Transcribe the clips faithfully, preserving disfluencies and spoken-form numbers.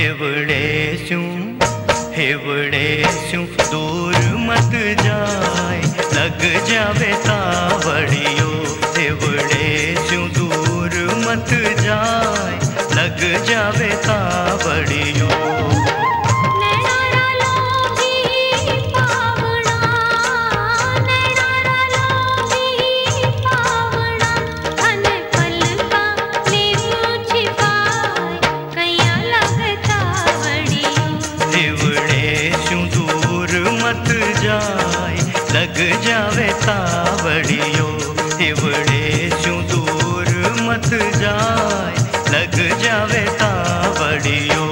हिवड़े सू हिवड़े सू दूर मत जाए लग जावे तावड़ियो हिवड़े सू दूर मत जाए लग जावे तावड़ियो। लग जावे तावड़ियो हिवड़े सू दूर मत जाए लग जावे तावड़ियो।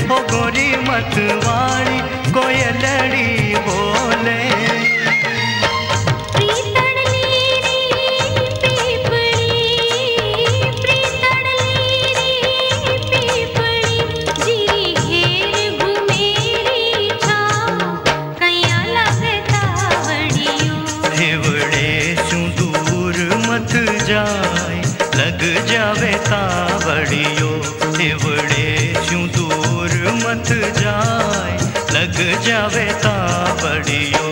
मतवारी कोयलड़ी बोले हो गोरी मतवारी कोयलड़ी बोले हिवड़े सू दूर मत जाए लग जावे तावड़ियो हिवड़े सू दूर मत जाए लग जावे तावड़ियो।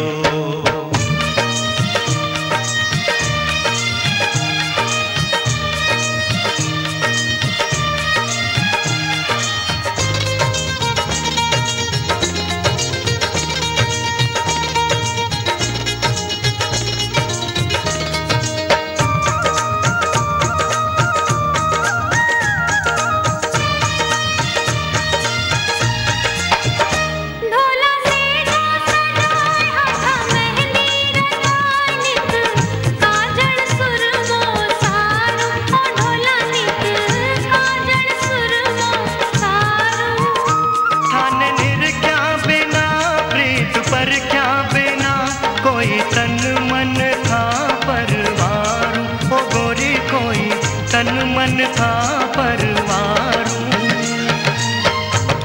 तन मन था परवारू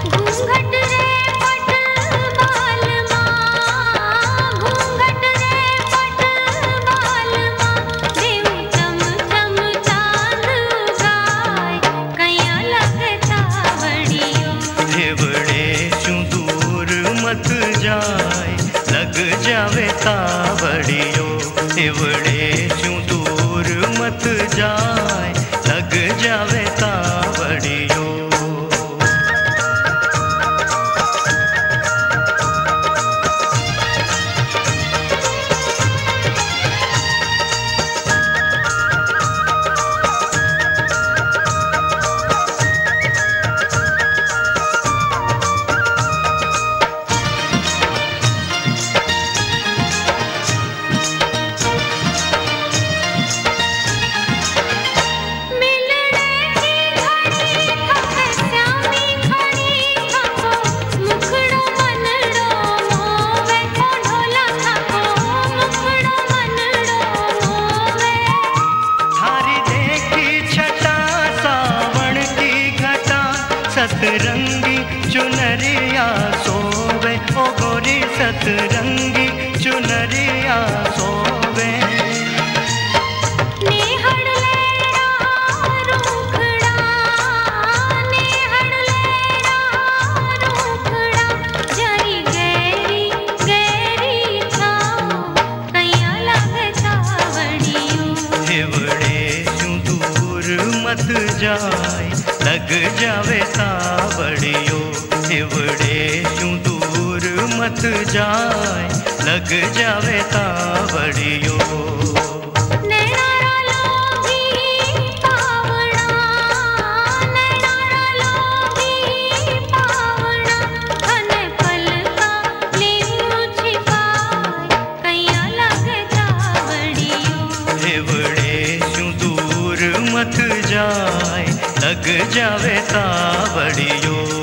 घूंघट रे पट बाल मां घूंघट रे पट बाल मां देव चम चम चांद गाय कया लग तावड़ियो हिवड़े सू दूर मत जाए लग जावे तावड़ियो हिवड़े सू दूर मत जाए लग जावे तावड़ियो। सतरंगी चुनरिया सोवे ओ गोरी सतरंगी चुनरिया सोवे नेहड़ लेरा रूखड़ा नेहड़ लेरा रूखड़ा जरी गैरी गैरी छाओ कया लग तावड़ियो हिवड़े सू दूर मत जाए लग जावे तावड़ियो हिवड़े सू दूर मत जाए लग जावे तावड़ियो। मथ जाए लग जावे तावड़ियो।